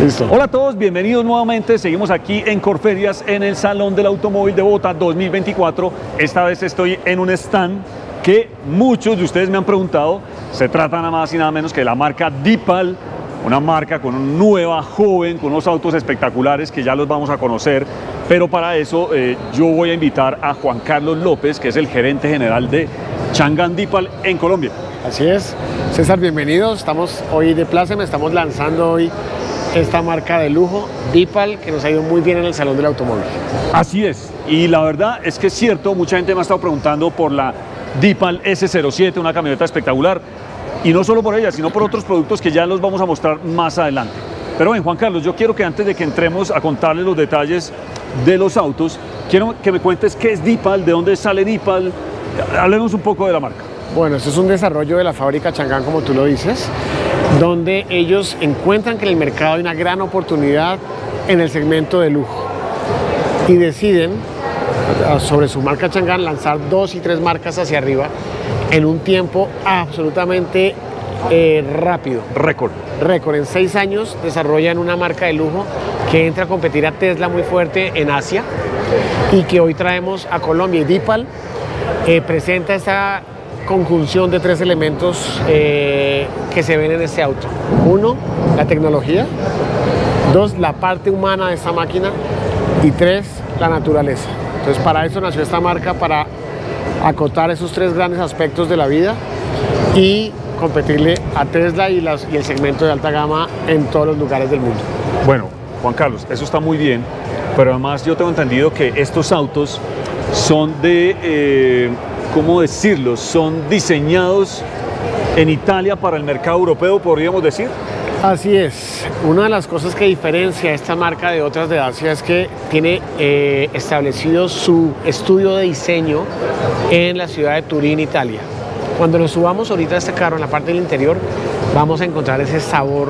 Listo. Hola a todos, bienvenidos nuevamente. Seguimos aquí en Corferias, en el Salón del Automóvil de Bogotá 2024. Esta vez estoy en un stand que muchos de ustedes me han preguntado. Se trata nada más y nada menos que de la marca Deepal, una marca con una nueva, joven, con unos autos espectaculares que ya los vamos a conocer. Pero para eso yo voy a invitar a Juan Carlos López, que es el gerente general de Changan Deepal en Colombia. Así es, César, bienvenidos. Estamos hoy de pláceme, estamos lanzando hoy esta marca de lujo, Deepal, que nos ha ido muy bien en el Salón del Automóvil. Así es, y la verdad es que es cierto, mucha gente me ha estado preguntando por la Deepal S07, una camioneta espectacular, y no solo por ella, sino por otros productos que ya los vamos a mostrar más adelante. Pero bien, Juan Carlos, yo quiero que antes de que entremos a contarles los detalles de los autos, quiero que me cuentes qué es Deepal, de dónde sale Deepal. Hablemos un poco de la marca. Bueno, esto es un desarrollo de la fábrica Changan, como tú lo dices, donde ellos encuentran que en el mercado hay una gran oportunidad en el segmento de lujo y deciden, sobre su marca Changan, lanzar 2 y 3 marcas hacia arriba en un tiempo absolutamente rápido. Récord. En 6 años desarrollan una marca de lujo que entra a competir a Tesla muy fuerte en Asia y que hoy traemos a Colombia. Y Deepal presenta esta conjunción de 3 elementos que se ven en este auto. 1, la tecnología. 2, la parte humana de esta máquina. Y 3, la naturaleza. Entonces, para eso nació esta marca, para acotar esos 3 grandes aspectos de la vida y competirle a Tesla y el segmento de alta gama en todos los lugares del mundo. Bueno, Juan Carlos, eso está muy bien, pero además yo tengo entendido que estos autos son de, ¿cómo decirlo? Son diseñados en Italia para el mercado europeo, podríamos decir. Así es. Una de las cosas que diferencia esta marca de otras de Asia es que tiene establecido su estudio de diseño en la ciudad de Turín, Italia. Cuando nos subamos ahorita a este carro, en la parte del interior, vamos a encontrar ese sabor,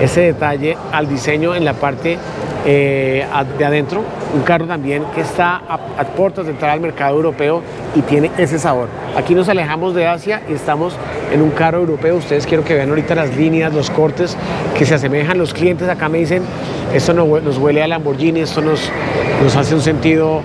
ese detalle al diseño en la parte de adentro. Un carro también que está a puertas de entrar al mercado europeo y tiene ese sabor. Aquí nos alejamos de Asia y estamos en un carro europeo. Ustedes quiero que vean ahorita las líneas, los cortes que se asemejan. Los clientes acá me dicen, esto nos huele a Lamborghini, esto nos hace un sentido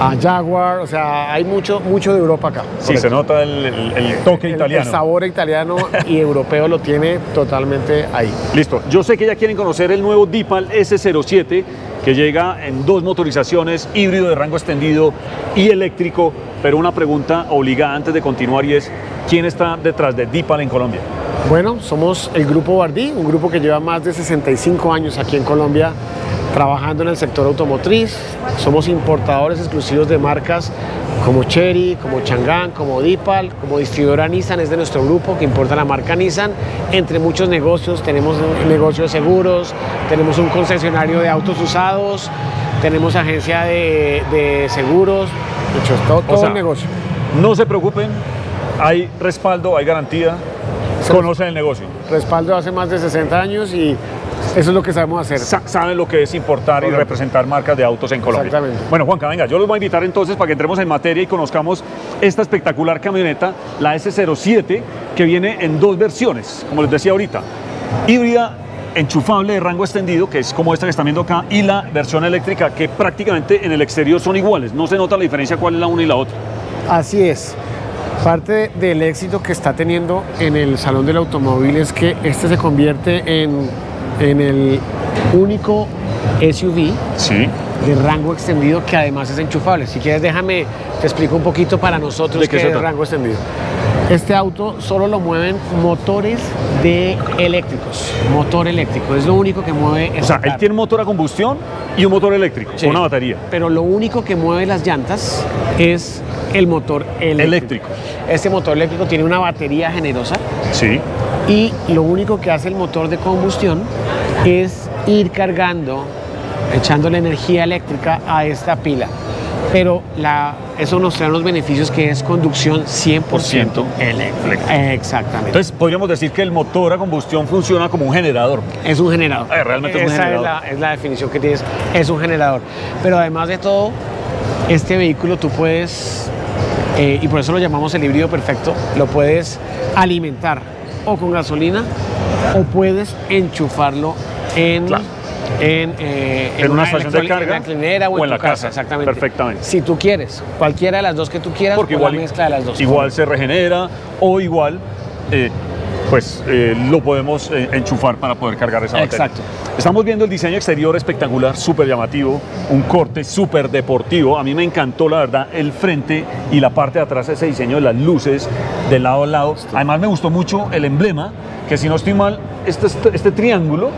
a Jaguar. O sea, hay mucho de Europa acá. Sí, correcto. Se nota el toque italiano. El sabor italiano y europeo lo tiene totalmente ahí. Listo, yo sé que ya quieren conocer el nuevo Deepal S07, que llega en 2 motorizaciones, híbrido de rango extendido y eléctrico. Pero una pregunta obligada antes de continuar, y es, ¿quién está detrás de Deepal en Colombia? Bueno, somos el Grupo Bardi, un grupo que lleva más de 65 años aquí en Colombia trabajando en el sector automotriz. Somos importadores exclusivos de marcas como Chery, como Changan, como Deepal, como distribuidora Nissan, es de nuestro grupo que importa la marca Nissan, entre muchos negocios. Tenemos un negocio de seguros, tenemos un concesionario de autos usados, tenemos agencia de seguros, todo el negocio. No se preocupen, hay respaldo, hay garantía, conocen el negocio. Respaldo hace más de 60 años y eso es lo que sabemos hacer. Saben lo que es importar y representar marcas de autos en Colombia. Exactamente. Bueno, Juanca, venga, yo los voy a invitar entonces para que entremos en materia y conozcamos esta espectacular camioneta, la S07, que viene en 2 versiones, como les decía ahorita. Híbrida enchufable de rango extendido, que es como esta que están viendo acá, y la versión eléctrica, que prácticamente en el exterior son iguales. No se nota la diferencia cuál es la una y la otra. Así es. Parte del éxito que está teniendo en el Salón del Automóvil es que este se convierte en el único SUV de rango extendido que además es enchufable. Si quieres, déjame, te explico un poquito para nosotros qué es el rango extendido. Este auto solo lo mueven motores de eléctricos, motor eléctrico, es lo único que mueve este carro. O sea, él tiene un motor a combustión y un motor eléctrico, una batería. Pero lo único que mueve las llantas es el motor eléctrico. Este motor eléctrico tiene una batería generosa. Sí. Y lo único que hace el motor de combustión es ir cargando, echándole energía eléctrica a esta pila. Pero eso nos trae unos beneficios, que es conducción 100% eléctrica. Exactamente. Entonces, podríamos decir que el motor a combustión funciona como un generador. Es un generador. Realmente es un generador. Esa es la definición que tienes, es un generador. Pero además de todo, este vehículo tú puedes, y por eso lo llamamos el híbrido perfecto, lo puedes alimentar o con gasolina o puedes enchufarlo en en una estación de carga, en la clinera o en la casa, exactamente. Perfectamente. Si tú quieres, cualquiera de las dos que tú quieras, porque igual la mezcla de las dos. Igual se regenera o igual lo podemos enchufar para poder cargar esa batería. Exacto. Estamos viendo el diseño exterior espectacular, súper llamativo, un corte súper deportivo. A mí me encantó, la verdad, el frente y la parte de atrás, ese diseño de las luces de lado a lado. Además me gustó mucho el emblema, que si no estoy mal, este triángulo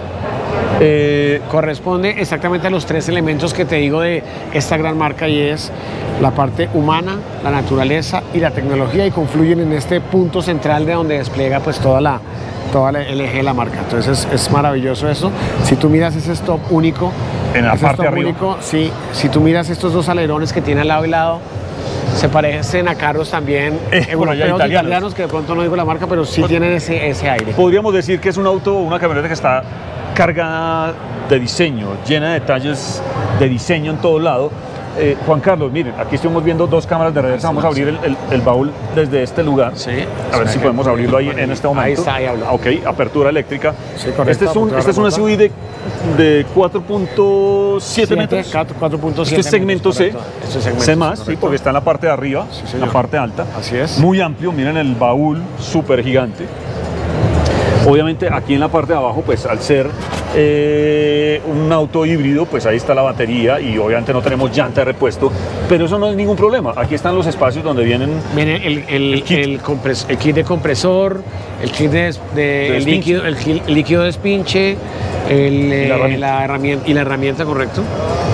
corresponde exactamente a los tres elementos que te digo de esta gran marca, y es la parte humana, la naturaleza y la tecnología, y confluyen en este punto central de donde despliega pues todo el eje de la marca. Entonces es maravilloso eso. Si tú miras ese stop único en la parte de arriba, si tú miras estos dos alerones que tiene al lado y lado, se parecen a carros también europeos, italianos, que de pronto no digo la marca, pero sí tienen ese aire. Podríamos decir que es un auto, una camioneta que está cargada de diseño, llena de detalles de diseño en todo lado. Juan Carlos, miren, aquí estuvimos viendo dos cámaras de reversa. Vamos a abrir el baúl desde este lugar. Sí. A ver si podemos abrirlo ahí en este momento. Ahí está, ahí habla. Ok, apertura eléctrica. Sí, correcto. Este es un SUV de 4.7 metros. 4.7. Este es segmento C. Este es segmento C más, sí, porque está en la parte de arriba, sí, en la parte alta. Así es. Muy amplio, miren el baúl súper gigante. Obviamente aquí en la parte de abajo, pues al ser un auto híbrido, pues ahí está la batería y obviamente no tenemos llanta de repuesto, pero eso no es ningún problema. Aquí están los espacios donde viene el kit de compresor, el kit líquido de despinche, la herramienta, correcto,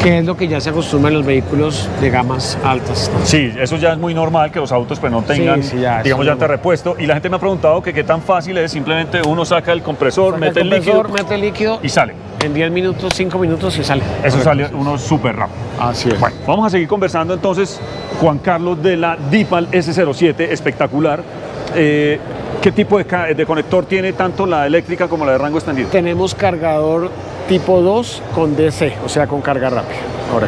que es lo que ya se acostumbra en los vehículos de gamas altas, ¿no? Sí, eso ya es muy normal que los autos pues no tengan, digamos, llanta de repuesto. Y la gente me ha preguntado que qué tan fácil es, simplemente uno saca el compresor, mete el líquido y sale. En 10 minutos, 5 minutos y sale. Eso sale uno súper rápido. Así es. Bueno, vamos a seguir conversando entonces, Juan Carlos, de la Deepal S07, espectacular. ¿Qué tipo de conector tiene tanto la eléctrica como la de rango extendido? Tenemos cargador tipo 2 con DC, o sea, con carga rápida.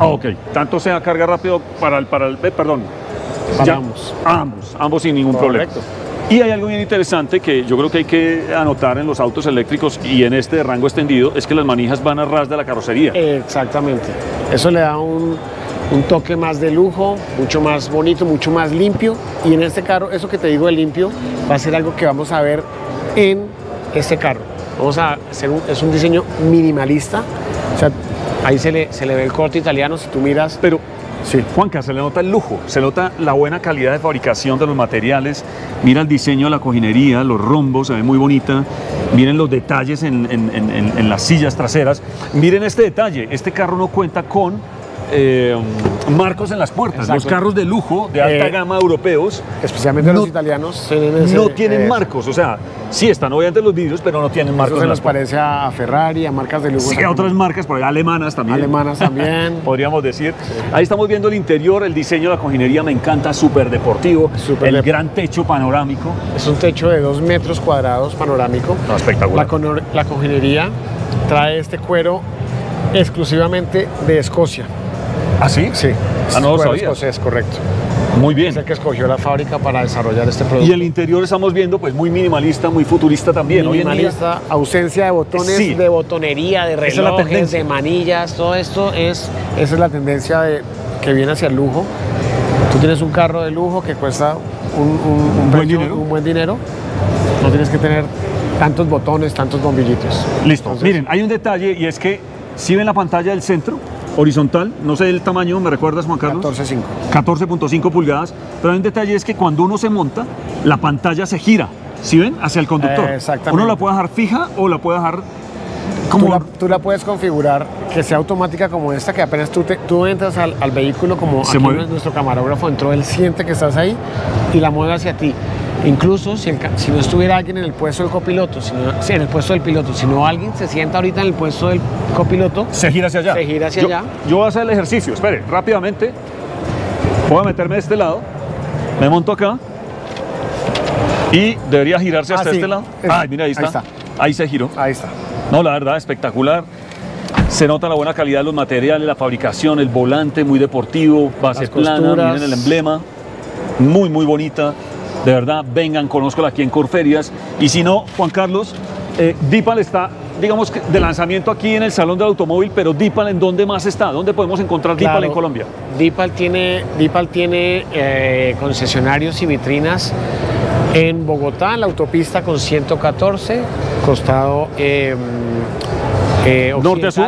Ah, ok. Tanto sea carga rápida para ambos sin ningún problema. Y hay algo bien interesante que yo creo que hay que anotar en los autos eléctricos y en este de rango extendido, es que las manijas van a ras de la carrocería. Exactamente. Eso le da un toque más de lujo, mucho más bonito, mucho más limpio. Y en este carro, eso que te digo de limpio, va a ser algo que vamos a ver en este carro. Es un diseño minimalista. O sea, ahí se le ve el corte italiano, si tú miras. Pero, sí, Juanca, se le nota el lujo, se nota la buena calidad de fabricación de los materiales. Mira el diseño de la cojinería, los rombos, se ve muy bonita. Miren los detalles en las sillas traseras. Miren este detalle, este carro no cuenta con marcos en las puertas. Exacto. Los carros de lujo, de alta gama, europeos, especialmente los italianos, no tienen marcos. O sea, sí están obviamente los vidrios, pero no tienen marcos. Eso se nos parece a Ferrari, a marcas de lujo. Sí, a otras marcas, por ahí, alemanas también. Alemanas también. Podríamos decir. Sí. Ahí estamos viendo el interior, el diseño de la cojinería me encanta, súper deportivo. Gran techo panorámico. Es un techo de 2 metros cuadrados panorámico. No, espectacular. La cojinería trae este cuero exclusivamente de Escocia. ¿Ah, sí? Sí. Ah, no lo sabía. Es correcto. Muy bien. Es el que escogió la fábrica para desarrollar este producto. Y el interior estamos viendo pues muy minimalista, muy futurista también. Minimalista, hoy en día, ausencia de botones, sí, de botonería, de relojes, de manillas, todo esto es... Esa es la tendencia que viene hacia el lujo. Tú tienes un carro de lujo que cuesta un buen dinero, no tienes que tener tantos botones, tantos bombillitos. Listo. Entonces, miren, hay un detalle, y es que si ven la pantalla del centro, horizontal, no sé el tamaño, ¿me recuerdas, Juan Carlos? 14.5. 14.5 pulgadas, pero hay un detalle, es que cuando uno se monta, la pantalla se gira, ¿sí ven? Hacia el conductor. Exactamente. Uno la puede dejar fija o la puede dejar como... Tú la puedes configurar que sea automática, como esta, que apenas tú entras al vehículo, como se aquí nuestro camarógrafo entró, él siente que estás ahí y la mueve hacia ti. Incluso si no estuviera alguien en el puesto del copiloto, si alguien se sienta ahorita en el puesto del copiloto, se gira hacia allá. Yo voy a hacer el ejercicio, espere, rápidamente. Voy a meterme de este lado, me monto acá y debería girarse hacia este lado. Ay, mira, ahí está. Ahí se giró. Ahí está. No, la verdad, espectacular. Se nota la buena calidad de los materiales, la fabricación, el volante, muy deportivo, base plana, miren el emblema, muy, muy bonita. De verdad, vengan, conózcola aquí en Corferias. Y si no, Juan Carlos, Deepal está digamos, de lanzamiento aquí en el Salón del Automóvil, pero Deepal, ¿en dónde más está? ¿Dónde podemos encontrar Deepal en Colombia? Deepal tiene concesionarios y vitrinas en Bogotá, en la autopista con 114, costado norte-sur.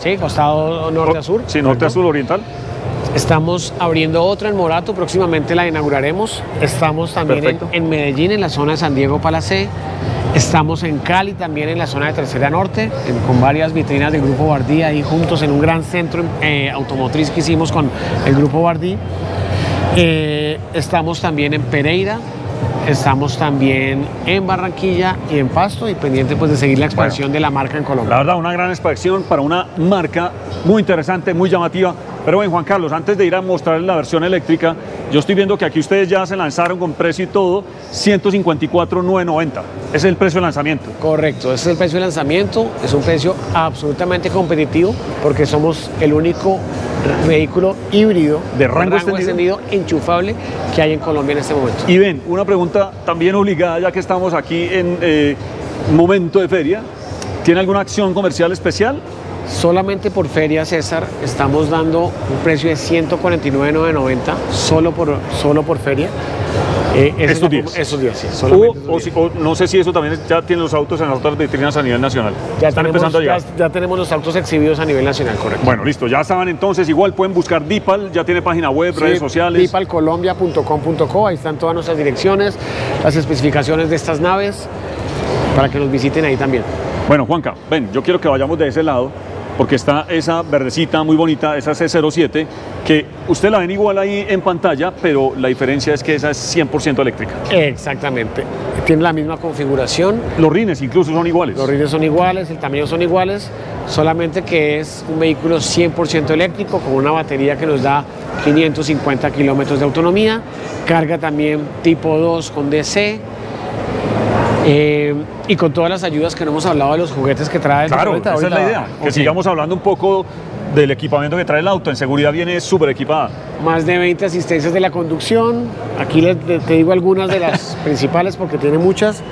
Sí, costado norte-sur. Sí, norte-sur oriental. Estamos abriendo otra en Morato, próximamente la inauguraremos. Estamos también en Medellín, en la zona de San Diego Palacé. Estamos en Cali, también en la zona de Tercera Norte, con varias vitrinas del Grupo Bardi, ahí juntos en un gran centro automotriz que hicimos con el Grupo Bardi. Estamos también en Pereira, estamos también en Barranquilla y en Pasto, y pendiente pues de seguir la expansión de la marca en Colombia. La verdad, una gran expansión para una marca muy interesante, muy llamativa. Pero bueno, Juan Carlos, antes de ir a mostrarles la versión eléctrica, yo estoy viendo que aquí ustedes ya se lanzaron con precio y todo, 154.990. Ese es el precio de lanzamiento. Correcto, ese es el precio de lanzamiento. Es un precio absolutamente competitivo porque somos el único vehículo híbrido de rango extendido enchufable que hay en Colombia en este momento. Y ven, una pregunta también obligada, ya que estamos aquí en momento de feria. ¿Tiene alguna acción comercial especial? Solamente por feria, César, estamos dando un precio de 149.990 solo por feria. Estos días. Esos días, sí. O no sé si eso también ya tiene los autos en las otras vitrinas a nivel nacional. Ya están empezando a llegar. Ya tenemos los autos exhibidos a nivel nacional, correcto. Bueno, listo, ya saben entonces, igual pueden buscar Deepal, ya tiene página web, sí, redes sociales. Deepalcolombia.com.co, ahí están todas nuestras direcciones, las especificaciones de estas naves, para que nos visiten ahí también. Bueno, Juanca, ven, yo quiero que vayamos de ese lado, porque está esa verdecita muy bonita, esa C07, que usted la ven igual ahí en pantalla, pero la diferencia es que esa es 100% eléctrica. Exactamente, tiene la misma configuración. Los rines incluso son iguales. Los rines son iguales, el tamaño son iguales, solamente que es un vehículo 100% eléctrico con una batería que nos da 550 kilómetros de autonomía, carga también tipo 2 con DC, y con todas las ayudas que no hemos hablado de los juguetes que trae. Claro, esa es la idea, que sigamos hablando un poco del equipamiento que trae el auto. En seguridad viene súper equipada. Más de 20 asistencias de la conducción. Aquí te digo algunas de las principales porque tiene muchas.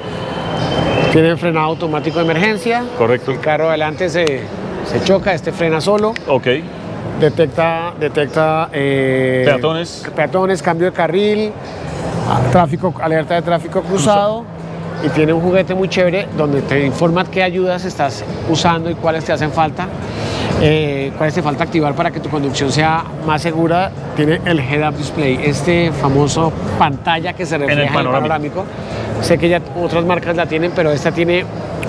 Tiene frenado automático de emergencia. Correcto. El carro adelante se choca, este frena solo. Ok. Detecta peatones, cambio de carril, tráfico, alerta de tráfico cruzado. Y tiene un juguete muy chévere donde te informan qué ayudas estás usando y cuáles te hacen falta, activar para que tu conducción sea más segura. Tiene el head-up display, este famoso pantalla que se refleja en el panorámico. Sé que ya otras marcas la tienen, pero esta tiene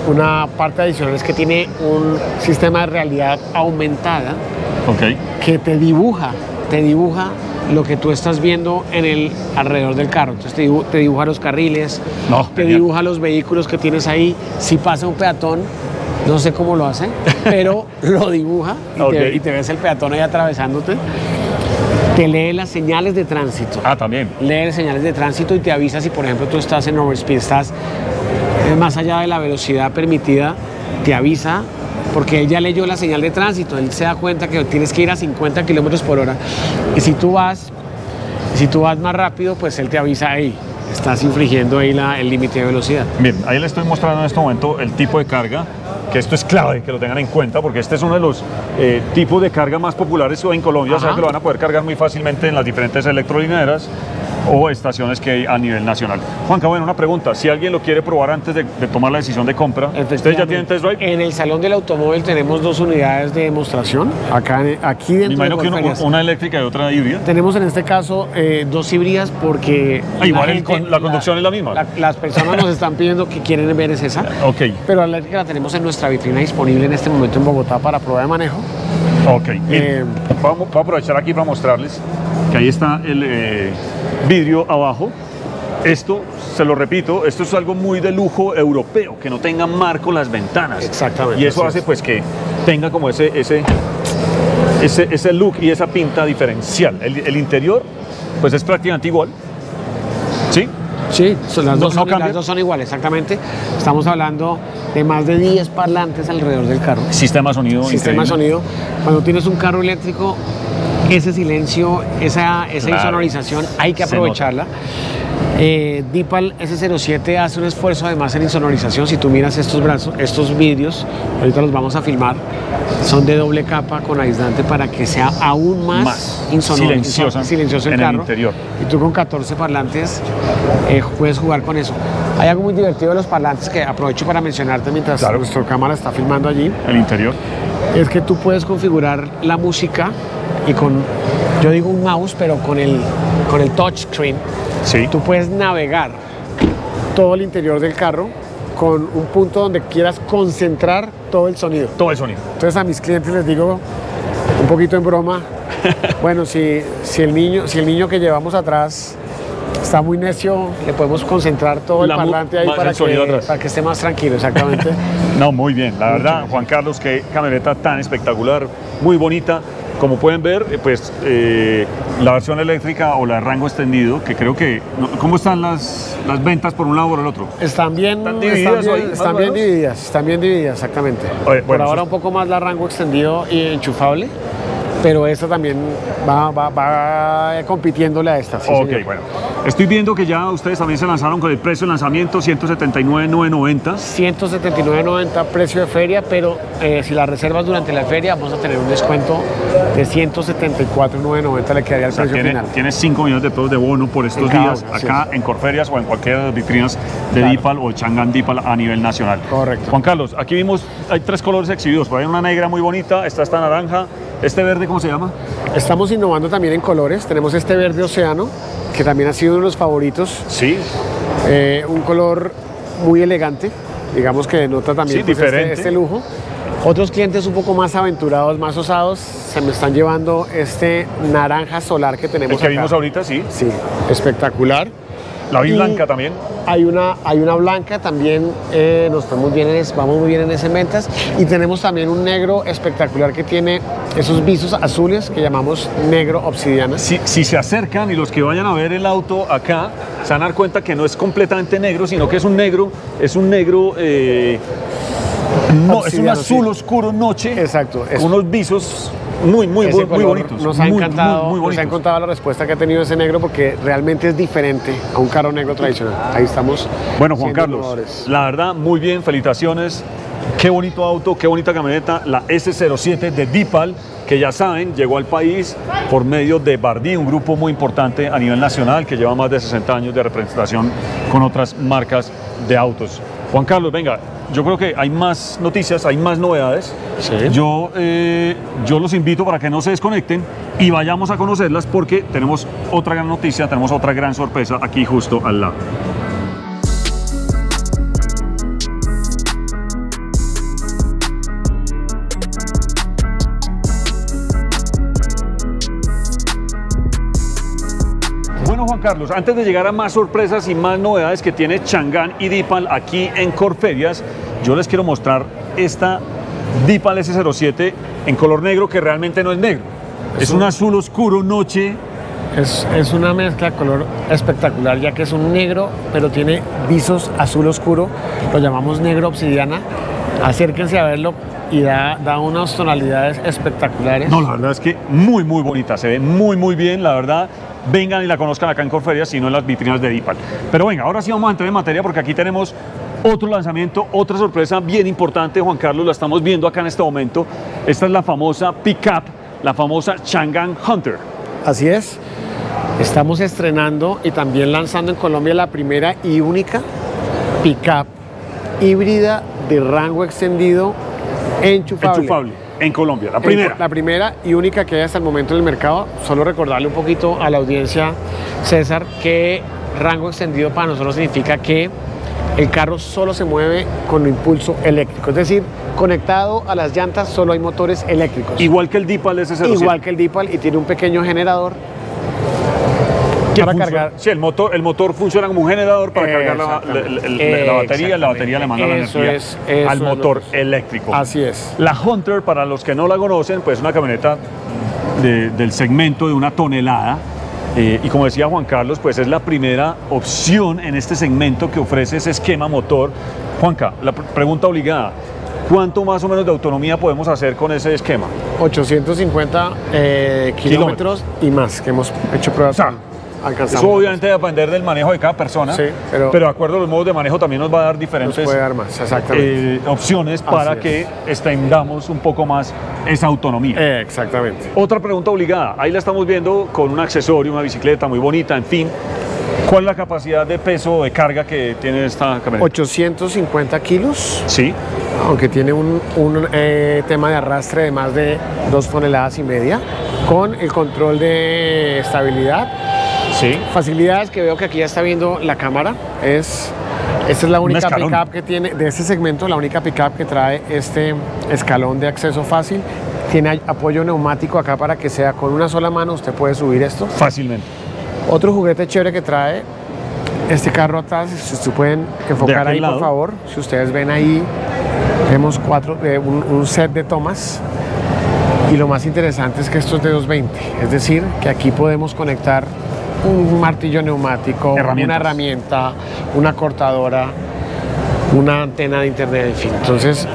una parte adicional, es que tiene un sistema de realidad aumentada que te dibuja lo que tú estás viendo en el alrededor del carro. Entonces te dibuja los carriles, te dibuja los vehículos que tienes ahí. Si pasa un peatón, no sé cómo lo hace, pero lo dibuja y, te ves el peatón ahí atravesándote. Te lee las señales de tránsito. Ah, también. Lee señales de tránsito y te avisa si, por ejemplo, tú estás en overspeed, estás más allá de la velocidad permitida, te avisa. Porque él ya leyó la señal de tránsito, él se da cuenta que tienes que ir a 50 kilómetros por hora. Y si tú vas más rápido, pues él te avisa ahí. Estás infringiendo ahí el límite de velocidad. Bien, ahí le estoy mostrando en este momento el tipo de carga, que esto es clave, que lo tengan en cuenta, porque este es uno de los tipos de carga más populares en Colombia. O sea, que lo van a poder cargar muy fácilmente en las diferentes electrolineras o estaciones que hay a nivel nacional. Juanca, bueno, una pregunta, si alguien lo quiere probar antes de tomar la decisión de compra, ¿ustedes ya tienen test drive? En el Salón del Automóvil tenemos dos unidades de demostración, aquí dentro. Me imagino de Corferias, que una eléctrica y otra híbrida. Tenemos en este caso dos híbridas porque... igual la conducción es la misma. Las personas nos están pidiendo que quieren ver es esa, pero la eléctrica la tenemos en nuestra vitrina disponible en este momento en Bogotá para prueba de manejo. Vamos a aprovechar aquí para mostrarles que ahí está el vidrio abajo. Esto, se lo repito, esto es algo muy de lujo europeo, que no tengan marco las ventanas. Exactamente. Y eso hace pues que tenga como ese look y esa pinta diferencial. El interior pues es prácticamente igual, ¿sí? Sí, las dos son iguales, exactamente. Estamos hablando de más de 10 parlantes alrededor del carro. Sistema de sonido increíble. Sistema de sonido. Cuando tienes un carro eléctrico, ese silencio, esa insonorización hay que aprovecharla. Deepal S07 hace un esfuerzo además en insonorización. Si tú miras estos brazos, estos vidrios, ahorita los vamos a filmar, son de doble capa con aislante para que sea aún más silencioso el carro. Interior. Y tú con 14 parlantes puedes jugar con eso. Hay algo muy divertido de los parlantes que aprovecho para mencionarte mientras nuestra cámara está filmando allí. El interior. Es que tú puedes configurar la música y con, yo digo un mouse, pero con el touchscreen, sí, tú puedes navegar todo el interior del carro con un punto donde quieras concentrar todo el sonido. Todo el sonido. Entonces a mis clientes les digo, un poquito en broma, bueno, si el niño que llevamos atrás está muy necio, le podemos concentrar todo el parlante ahí para que esté más tranquilo, exactamente. No, muy bien, la verdad, Juan Carlos, qué camioneta tan espectacular, muy bonita. Como pueden ver, pues la versión eléctrica o la rango extendido, que creo que... ¿Cómo están las ventas por un lado o por el otro? Están bien divididas, exactamente. Oye, bueno, por ahora un poco más la rango extendido y enchufable, pero esta también va compitiéndole a esta. Sí, ok, señor. Bueno. Estoy viendo que ya ustedes también se lanzaron con el precio de lanzamiento, 179.990. 179.990 precio de feria, pero si la reservas durante la feria vamos a tener un descuento de 174.990, le quedaría el precio final. Tienes 5 millones de pesos de bono por estos días, acá en Corferias o en cualquiera de las vitrinas de Deepal o Changan Deepal a nivel nacional. Correcto. Juan Carlos, aquí vimos, hay 3 colores exhibidos, por ahí una negra muy bonita, está esta naranja, este verde, ¿cómo se llama? Estamos innovando también en colores, tenemos este verde océano, que también ha sido uno de los favoritos. Sí. Un color muy elegante, digamos que denota también, sí, pues, este lujo. Otros clientes un poco más aventurados, más osados, se me están llevando este naranja solar que tenemos acá. El que vimos ahorita, sí. Sí, espectacular. La vi blanca también. Hay una blanca también, vamos muy bien en esas ventas. Y tenemos también un negro espectacular que tiene esos visos azules que llamamos negro obsidiana. Si se acercan y los que vayan a ver el auto acá, se van a dar cuenta que no es completamente negro, sino que es un negro... No, es un azul oscuro noche. Exacto. Con unos visos muy bonitos. Nos ha encantado, nos ha encantado la respuesta que ha tenido ese negro porque realmente es diferente a un carro negro tradicional. Ahí estamos. Bueno, Juan Carlos, la verdad, muy bien, felicitaciones. Qué bonito auto, qué bonita camioneta, la S07 de Deepal, que ya saben, llegó al país por medio de Bardi, un grupo muy importante a nivel nacional que lleva más de 60 años de representación con otras marcas de autos. Juan Carlos, venga, yo creo que hay más noticias, hay más novedades. Sí. Yo los invito para que no se desconecten y vayamos a conocerlas porque tenemos otra gran noticia, tenemos otra gran sorpresa aquí justo al lado. Carlos, antes de llegar a más sorpresas y más novedades que tiene Changan y Deepal aquí en Corferias, yo les quiero mostrar esta Deepal S07 en color negro, que realmente no es negro, es un azul oscuro noche. Es una mezcla de color espectacular, ya que es un negro, pero tiene visos azul oscuro, lo llamamos negro obsidiana. Acérquense a verlo y da unas tonalidades espectaculares. No, la verdad es que muy bonita, se ve muy bien, la verdad. Vengan y la conozcan acá en Corferias, sino en las vitrinas de Deepal. Pero venga, ahora sí vamos a entrar en materia porque aquí tenemos otro lanzamiento, otra sorpresa bien importante, Juan Carlos, la estamos viendo acá en este momento. Esta es la famosa pickup, la famosa Changan Hunter. Así es, estamos estrenando y también lanzando en Colombia la primera y única pickup híbrida de rango extendido enchufable. En Colombia, la primera. La primera y única que hay hasta el momento en el mercado. Solo recordarle un poquito a la audiencia, César, que rango extendido para nosotros significa que el carro solo se mueve con impulso eléctrico, es decir, conectado a las llantas solo hay motores eléctricos. Igual que el Deepal S07. Igual que el Deepal, y tiene un pequeño generador para cargar. Sí, el motor funciona como un generador para cargar la batería. La batería le manda la energía al motor eléctrico. Así es. La Hunter, para los que no la conocen, pues es una camioneta del segmento de una tonelada. Y como decía Juan Carlos, pues es la primera opción en este segmento que ofrece ese esquema motor. Juanca, la pregunta obligada. ¿Cuánto más o menos de autonomía podemos hacer con ese esquema? 850 kilómetros y más, que hemos hecho pruebas. O sea, Alcanzamos. Eso obviamente va a depender del manejo de cada persona, sí, pero de acuerdo a los modos de manejo también nos va a dar diferentes más, opciones para que extendamos un poco más esa autonomía. Exactamente. Otra pregunta obligada, ahí la estamos viendo con un accesorio, una bicicleta muy bonita, en fin. ¿Cuál es la capacidad de peso o de carga que tiene esta camioneta? 850 kilos. Sí. Aunque tiene un tema de arrastre de más de 2,5 toneladas. Con el control de estabilidad. Sí. Facilidades que veo que aquí ya está viendo la cámara. Esta es la única pickup que tiene, de este segmento, la única pickup que trae este escalón de acceso fácil. Tiene apoyo neumático acá para que sea con una sola mano, usted puede subir esto. Fácilmente. Otro juguete chévere que trae este carro atrás, si ustedes pueden enfocar ahí por favor, si ustedes ven ahí, vemos un set de tomas, y lo más interesante es que esto es de 220, es decir, que aquí podemos conectar un martillo neumático, una herramienta, una cortadora, una antena de internet, en fin, entonces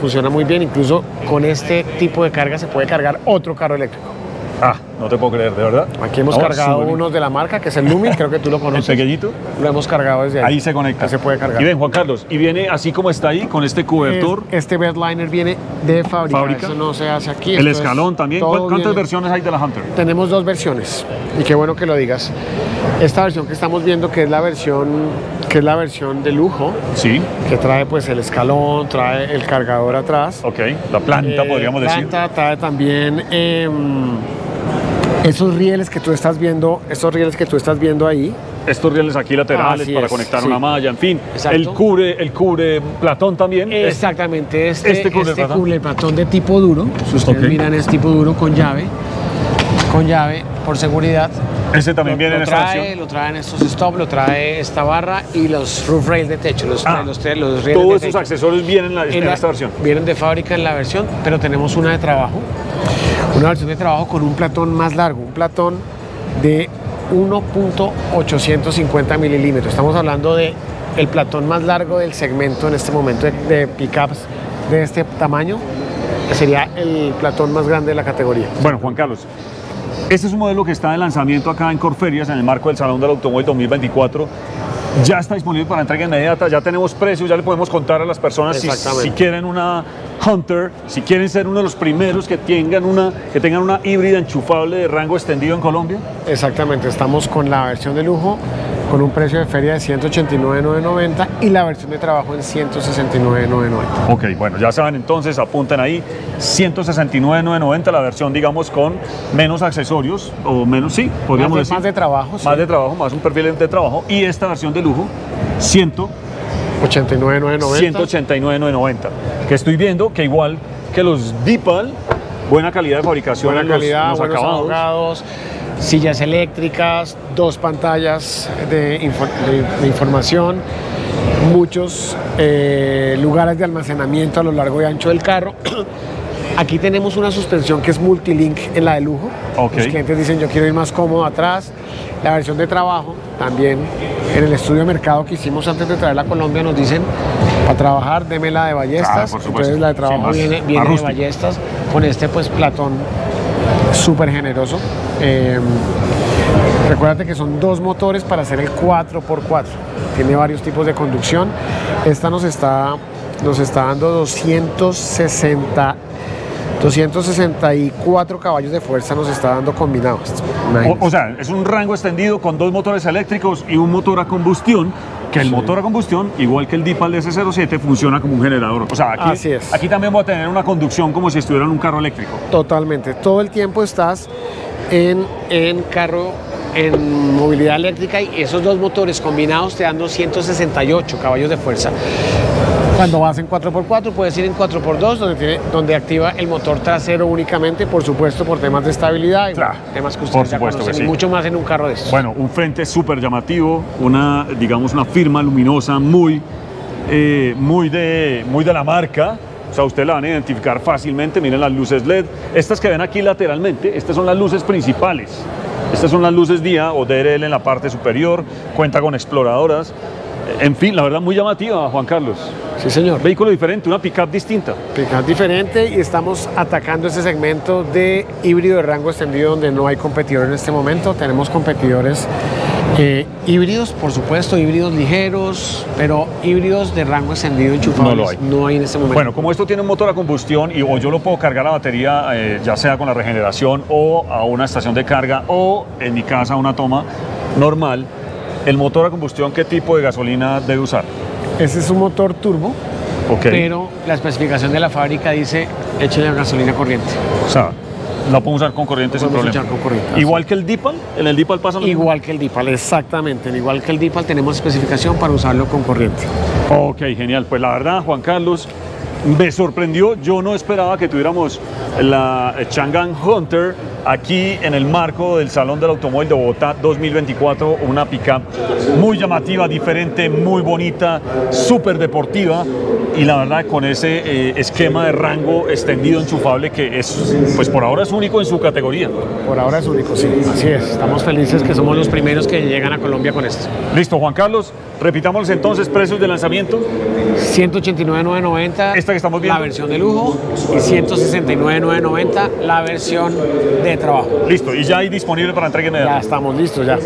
funciona muy bien, incluso con este tipo de carga se puede cargar otro carro eléctrico. Ah, no te puedo creer, de verdad. Aquí hemos cargado unos de la marca, que es el Lumi, creo que tú lo conoces. ¿El pequeñito? Lo hemos cargado desde ahí. Ahí se conecta. Ahí se puede cargar. Y ven, Juan Carlos, y viene así como está ahí, con este cobertor. Este bedliner viene de fábrica. Eso no se hace aquí. El escalón también. ¿Cuántas versiones hay de la Hunter? Tenemos dos versiones, y qué bueno que lo digas. Esta versión que estamos viendo, que es la versión de lujo, sí, que trae pues el escalón, trae el cargador atrás. Ok, la planta, podríamos decir. La planta trae también esos rieles que tú estás viendo, ahí. Estos rieles aquí laterales para conectar una malla, en fin. Exacto. El cubre platón también. Exactamente, este cubre platón de tipo duro. Si ustedes miran, es tipo duro con llave. Con llave, por seguridad. Este también viene en esta opción. Lo traen estos stop, lo trae esta barra y los roof rails de techo. Todos esos accesorios vienen en esta versión. Vienen de fábrica en la versión, pero tenemos una de trabajo. Una versión de trabajo con un platón más largo, un platón de 1.850 milímetros. Estamos hablando de el platón más largo del segmento en este momento de pickups de este tamaño, que sería el platón más grande de la categoría. Bueno, Juan Carlos, este es un modelo que está de lanzamiento acá en Corferias en el marco del Salón del Automóvil 2024. Ya está disponible para entrega inmediata, ya tenemos precios, ya le podemos contar a las personas si quieren una Hunter, si quieren ser uno de los primeros que tengan una híbrida enchufable de rango extendido en Colombia. Exactamente, estamos con la versión de lujo con un precio de feria de 189.990 y la versión de trabajo en 169.990. Ok, bueno, ya saben, entonces apuntan ahí, 169.990 la versión, digamos, con menos accesorios, o menos, sí, podríamos decir. Más de trabajo, sí. Más de trabajo, más un perfil de trabajo, y esta versión de lujo, 189.990, que estoy viendo que igual que los Deepal, buena calidad de fabricación, buena calidad, buenos acabados. Sillas eléctricas, dos pantallas de información, muchos lugares de almacenamiento a lo largo y ancho del carro. Aquí tenemos una suspensión que es multilink en la de lujo. Okay. Los clientes dicen yo quiero ir más cómodo atrás. La versión de trabajo también en el estudio de mercado que hicimos antes de traerla a Colombia nos dicen para trabajar deme la de ballestas. Por supuesto. Entonces la de trabajo viene de ballestas con este pues platón súper generoso. Recuérdate que son dos motores para hacer el 4x4, tiene varios tipos de conducción. Esta nos está dando 264 caballos de fuerza, nos está dando combinados. O sea, es un rango extendido con dos motores eléctricos y un motor a combustión, que el motor a combustión, igual que el Deepal S07, funciona como un generador. O sea, aquí también va a tener una conducción como si estuviera en un carro eléctrico. Totalmente. Todo el tiempo estás en movilidad eléctrica y esos dos motores combinados te dan 268 caballos de fuerza. Cuando vas en 4x4 puedes ir en 4x2 donde activa el motor trasero únicamente, por supuesto por temas de estabilidad y temas que ustedes ya conocen, mucho más en un carro de estos. Bueno, un frente súper llamativo, digamos una firma luminosa muy de la marca. O sea, ustedes la van a identificar fácilmente, miren las luces LED. Estas que ven aquí lateralmente, estas son las luces principales. Estas son las luces día o DRL en la parte superior, cuenta con exploradoras. En fin, la verdad muy llamativa, Juan Carlos. Sí, señor. Vehículo diferente, una pick-up distinta. Pick-up diferente, y estamos atacando ese segmento de híbrido de rango extendido donde no hay competidor en este momento. Tenemos competidores híbridos, por supuesto, híbridos ligeros, pero híbridos de rango extendido enchufables no, no hay en este momento. Bueno, como esto tiene un motor a combustión y o yo lo puedo cargar a batería, ya sea con la regeneración o a una estación de carga o en mi casa una toma normal. ¿El motor a combustión qué tipo de gasolina debe usar? Ese es un motor turbo, okay, pero la especificación de la fábrica dice échale gasolina corriente. O sea, la podemos usar con corriente sin problema. Con corriente, igual que el Deepal, en el Deepal pasa lo mismo. Igual que el Deepal, exactamente. Igual que el Deepal tenemos especificación para usarlo con corriente. Ok, genial. Pues la verdad, Juan Carlos, me sorprendió. Yo no esperaba que tuviéramos la Changan Hunter aquí en el marco del Salón del Automóvil de Bogotá 2024, una pickup muy llamativa, diferente, muy bonita, súper deportiva y la verdad con ese esquema de rango extendido enchufable que es, pues por ahora es único en su categoría. Por ahora es único, sí, así es. Estamos felices que somos los primeros que llegan a Colombia con esto. Listo, Juan Carlos, repitamos entonces precios de lanzamiento. 189.990, esta que estamos viendo, la versión de lujo, y 169.990, la versión de trabajo. Listo, y ya hay disponible para entrega inmediata. Ya estamos listos, ya.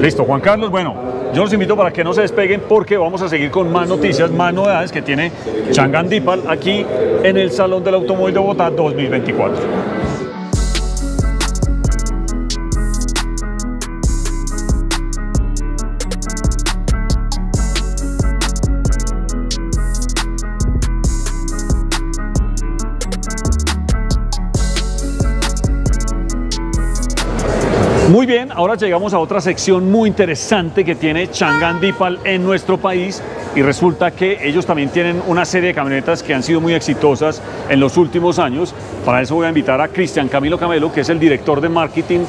Listo, Juan Carlos, bueno, yo los invito para que no se despeguen porque vamos a seguir con más noticias, más novedades que tiene Changan Deepal aquí en el Salón del Automóvil de Bogotá 2024. Muy bien, ahora llegamos a otra sección muy interesante que tiene Changan Deepal en nuestro país y resulta que ellos también tienen una serie de camionetas que han sido muy exitosas en los últimos años. Para eso voy a invitar a Cristian Camilo Camelo, que es el director de marketing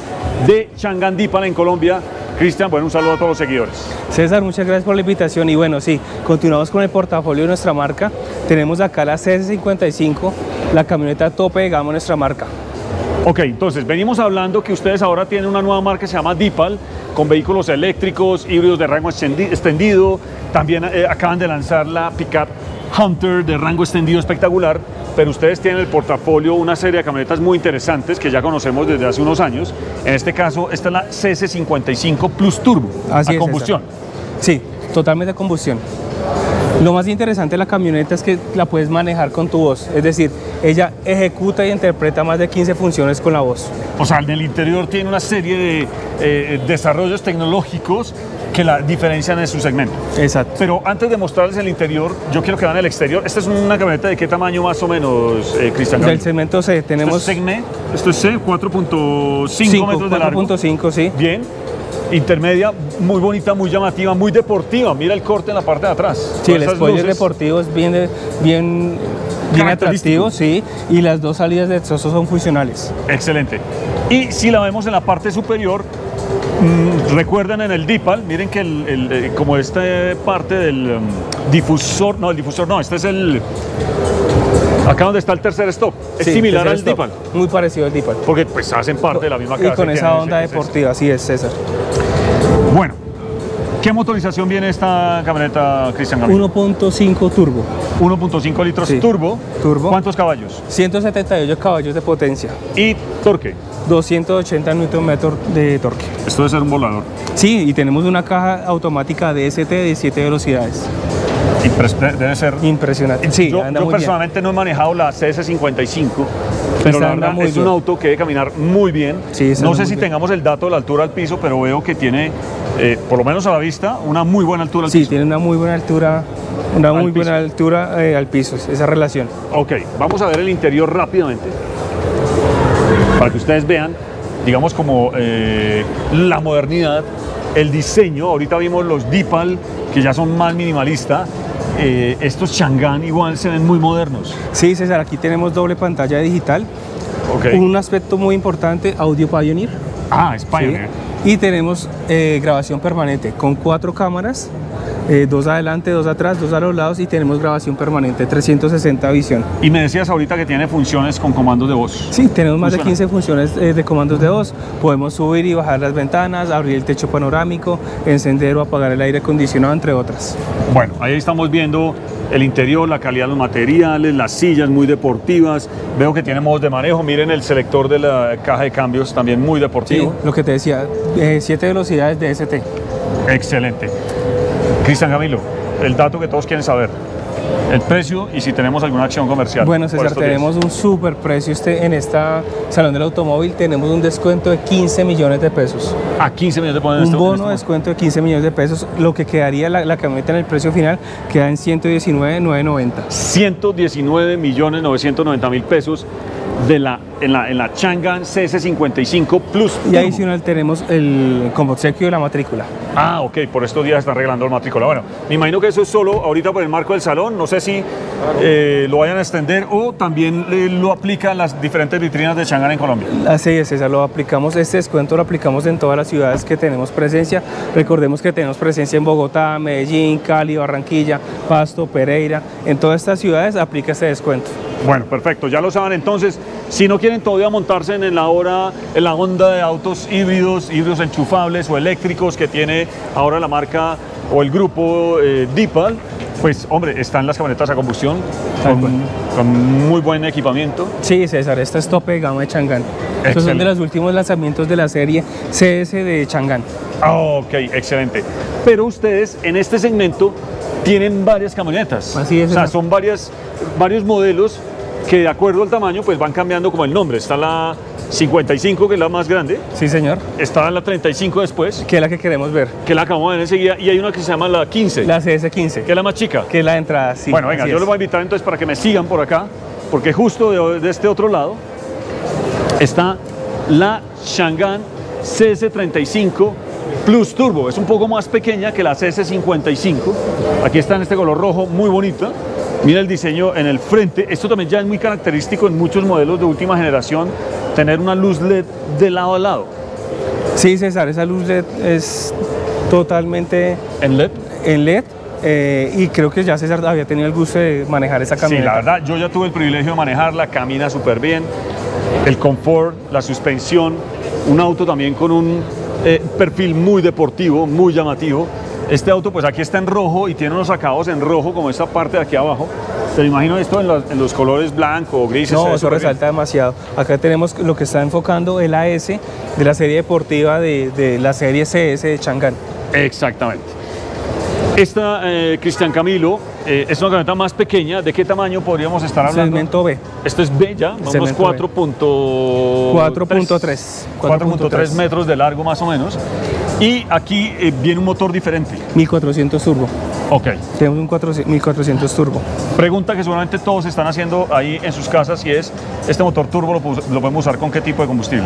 de Changan Deepal en Colombia. Cristian, bueno, un saludo a todos los seguidores. César, muchas gracias por la invitación y bueno, sí, continuamos con el portafolio de nuestra marca. Tenemos acá la CS55, la camioneta tope de gama de nuestra marca. Ok, entonces venimos hablando que ustedes ahora tienen una nueva marca que se llama Deepal, con vehículos eléctricos, híbridos de rango extendido, también acaban de lanzar la pickup Hunter de rango extendido espectacular, pero ustedes tienen en el portafolio una serie de camionetas muy interesantes que ya conocemos desde hace unos años, en este caso esta es la CS55 Plus Turbo, así a combustión. Sí, totalmente a combustión. Lo más interesante de la camioneta es que la puedes manejar con tu voz, es decir, ella ejecuta y interpreta más de 15 funciones con la voz. O sea, en el interior tiene una serie de desarrollos tecnológicos que la diferencian en su segmento. Exacto. Pero antes de mostrarles el interior, yo quiero que vean el exterior. Esta es una camioneta de qué tamaño más o menos, Cristian. Del segmento C, tenemos... Esto es C, 4.5 metros de largo. 4.5, sí. Bien. Intermedia, muy bonita, muy llamativa, muy deportiva. Mira el corte en la parte de atrás. Sí, el spoiler deportivo es bien atractivo, sí. Y las dos salidas de exhausto son funcionales. Excelente. Y si la vemos en la parte superior, recuerden en el Deepal, miren que como esta parte del difusor, no, el difusor no, este es el... Acá donde está el tercer stop, es sí, similar al Deepal. Muy parecido al Deepal. Porque pues hacen parte de la misma casa. Y con esa onda deportiva, así es, César. Bueno, ¿qué motorización viene esta camioneta, Cristian Camilo? 1.5 turbo. 1.5 litros, sí, turbo. ¿Cuántos caballos? 178 caballos de potencia. ¿Y torque? 280 Nm de torque. Esto debe ser un volador. Sí, y tenemos una caja automática DST de 7 velocidades. Debe ser impresionante. Sí, yo personalmente bien. No he manejado la CS55, pero la verdad es un auto que debe caminar muy bien. Sí, no sé si tengamos el dato de la altura al piso, pero veo que tiene, por lo menos a la vista, una muy buena altura al piso. Sí, tiene una muy buena altura, al piso, esa relación. Ok, vamos a ver el interior rápidamente para que ustedes vean, digamos, como la modernidad, el diseño. Ahorita vimos los Deepal que ya son más minimalistas. Estos Changan igual se ven muy modernos. Sí, César, aquí tenemos doble pantalla digital, okay, un aspecto muy importante, audio Pioneer. Ah, es Pioneer. Sí. Y tenemos grabación permanente con 4 cámaras dos adelante, dos atrás, dos a los lados, y tenemos grabación permanente 360 visión. Y me decías ahorita que tiene funciones con comandos de voz. Sí, tenemos más de 15 funciones de comandos de voz. Podemos subir y bajar las ventanas, abrir el techo panorámico, encender o apagar el aire acondicionado, entre otras. Bueno, ahí estamos viendo el interior, la calidad de los materiales, las sillas muy deportivas. Veo que tiene modos de manejo. Miren el selector de la caja de cambios, también muy deportivo. Sí, lo que te decía, 7 velocidades de ST. Excelente. Cristian Camilo, el dato que todos quieren saber, el precio y si tenemos alguna acción comercial. Bueno, César, tenemos un super precio en este Salón del Automóvil. Tenemos un descuento de 15 millones de pesos. ¿A 15 millones de pesos? Un bono de descuento de 15 millones de pesos. Lo que quedaría la camioneta en el precio final queda en 119.990. 119.990.000 pesos. En la Changan CS55 Plus. Y adicional tenemos el como obsequio de la matrícula. Ah, ok, por estos días está arreglando la matrícula. Bueno, me imagino que eso es solo ahorita por el marco del salón. No sé si lo vayan a extender o también lo aplican las diferentes vitrinas de Changan en Colombia. Así es, César, lo aplicamos, este descuento lo aplicamos en todas las ciudades que tenemos presencia. Recordemos que tenemos presencia en Bogotá, Medellín, Cali, Barranquilla, Pasto, Pereira. En todas estas ciudades aplica este descuento. Bueno, perfecto, ya lo saben entonces. Si no quieren todavía montarse en la onda de autos híbridos, híbridos enchufables o eléctricos que tiene ahora la marca o el grupo Deepal, pues hombre, están las camionetas a combustión con muy buen equipamiento. Sí, César, esta es tope de gama de Changan. Estos son de los últimos lanzamientos de la serie CS de Changan. Ok, excelente. Pero ustedes en este segmento tienen varias camionetas. Así es. O sea, son varios modelos que de acuerdo al tamaño pues van cambiando como el nombre. Está la 55, que es la más grande. Sí, señor. Está la 35 después. Que es la que queremos ver. Que la acabamos de ver enseguida. Y hay una que se llama la 15. La CS15. Que es la más chica. Que es la de entrada, sí. Bueno, venga, yo los voy a invitar entonces para que me sigan por acá. Porque justo de este otro lado está la Changan CS35 Plus Turbo. Es un poco más pequeña que la CS55. Aquí está en este color rojo, muy bonita. Mira el diseño en el frente. Esto también ya es muy característico en muchos modelos de última generación, tener una luz LED de lado a lado. Sí, César, esa luz LED es totalmente... ¿En LED? En LED. Y creo que ya César había tenido el gusto de manejar esa camioneta. Sí, la verdad, yo ya tuve el privilegio de manejarla, camina súper bien. El confort, la suspensión, un auto también con un perfil muy deportivo, muy llamativo. Este auto pues aquí está en rojo y tiene unos acabados en rojo como esta parte de aquí abajo. Te imagino esto en los colores blanco o grises. No, eso resalta demasiado. Acá tenemos lo que está enfocando el AS de la serie deportiva de la serie CS de Changan. Exactamente. Esta, Cristian Camilo, es una camioneta más pequeña. ¿De qué tamaño podríamos estar hablando? Segmento B. Esto es B ya, vamos 4.3 metros de largo más o menos. Y aquí viene un motor diferente. 1400 turbo. Ok. Tenemos un 1400 turbo. Pregunta que seguramente todos están haciendo ahí en sus casas y es, ¿este motor turbo lo podemos usar con qué tipo de combustible?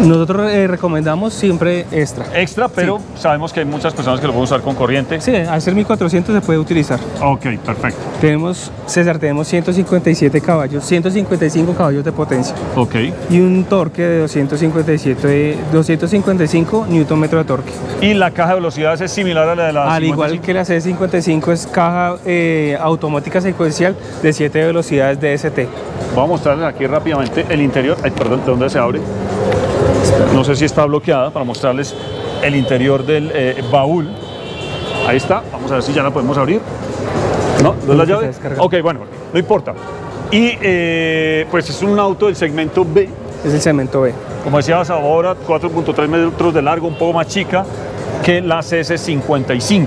Nosotros recomendamos siempre extra. Extra, pero sí, sabemos que hay muchas personas que lo pueden usar con corriente. Sí, al ser 1400 se puede utilizar. Ok, perfecto. Tenemos, César, tenemos 157 caballos, 155 caballos de potencia. Ok. Y un torque de 255 Nm de torque. Y la caja de velocidades es similar a la de la... Al igual que la C55 es caja automática secuencial de 7 velocidades DST. Voy a mostrarles aquí rápidamente el interior. Ay, perdón, ¿de dónde se abre? No sé si está bloqueada, para mostrarles el interior del baúl. Ahí está, vamos a ver si ya la podemos abrir. ¿No? ¿No es la llave? Ok, bueno, no importa. Y pues es un auto del segmento B. Es el segmento B. Como decías ahora, 4.3 metros de largo, un poco más chica que la CS55.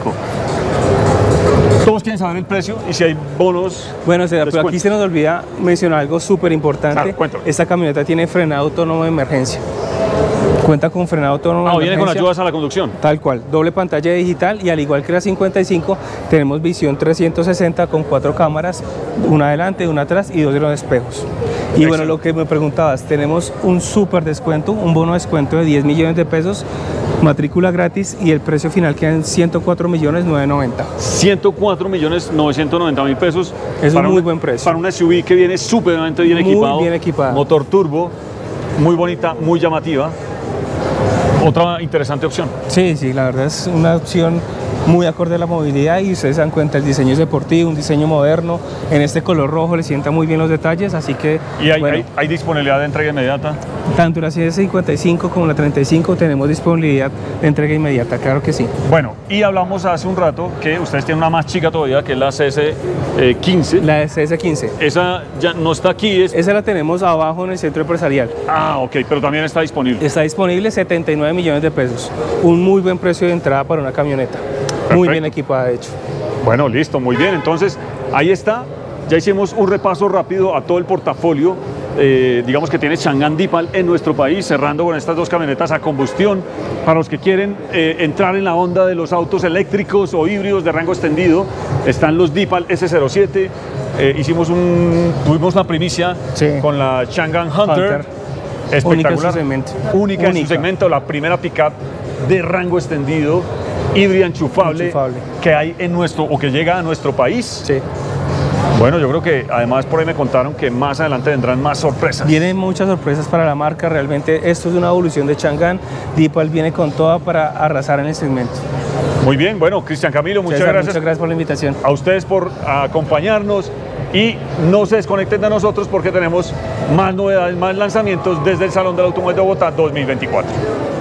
Todos quieren saber el precio y si hay bonos. Bueno, César, pero aquí se nos olvida mencionar algo súper importante. Claro, esta camioneta tiene frenado autónomo de emergencia. Cuenta con frenado autónomo. Ah, viene con ayudas a la conducción. Tal cual, doble pantalla digital y al igual que la 55 tenemos visión 360 con 4 cámaras, una adelante, una atrás y 2 de los espejos. Y bueno, lo que me preguntabas, tenemos un súper descuento, un bono descuento de 10 millones de pesos, matrícula gratis y el precio final queda en 104.990.000. 104.990.000 pesos. Es un muy buen precio. Para una SUV que viene súper bien equipado. Muy bien equipada. Motor turbo, muy bonita, muy llamativa. Otra interesante opción. Sí, sí, la verdad es una opción muy acorde a la movilidad, y ustedes se dan cuenta, el diseño es deportivo, un diseño moderno, en este color rojo le sienta muy bien los detalles, así que... ¿Y hay disponibilidad de entrega inmediata? Tanto la CS55 como la 35 tenemos disponibilidad de entrega inmediata, claro que sí. Bueno, y hablamos hace un rato que ustedes tienen una más chica todavía, que es la CS15. La CS15. Esa ya no está aquí. Esa la tenemos abajo en el centro empresarial. Ah, ok, pero también está disponible. Está disponible, 79 millones de pesos. Un muy buen precio de entrada para una camioneta. Perfecto. Muy bien equipada, de hecho. Bueno, listo, muy bien. Entonces, ahí está. Ya hicimos un repaso rápido a todo el portafolio, digamos, que tiene Changan Deepal en nuestro país, cerrando con estas dos camionetas a combustión para los que quieren entrar en la onda de los autos eléctricos o híbridos de rango extendido. Están los Deepal S07, tuvimos una primicia, sí, con la Changan Hunter. Espectacular. Única en su segmento. Única en su segmento, la primera pickup de rango extendido, híbrida enchufable que hay en nuestro, o que llega a nuestro país. Sí. Bueno, yo creo que además por ahí me contaron que más adelante vendrán más sorpresas. Vienen muchas sorpresas para la marca, realmente esto es una evolución de Changan. Deepal viene con toda para arrasar en el segmento. Muy bien, bueno, Cristian Camilo, muchas gracias. Muchas gracias por la invitación. A ustedes por acompañarnos, y no se desconecten de nosotros porque tenemos más novedades, más lanzamientos desde el Salón del Automóvil de Bogotá 2024.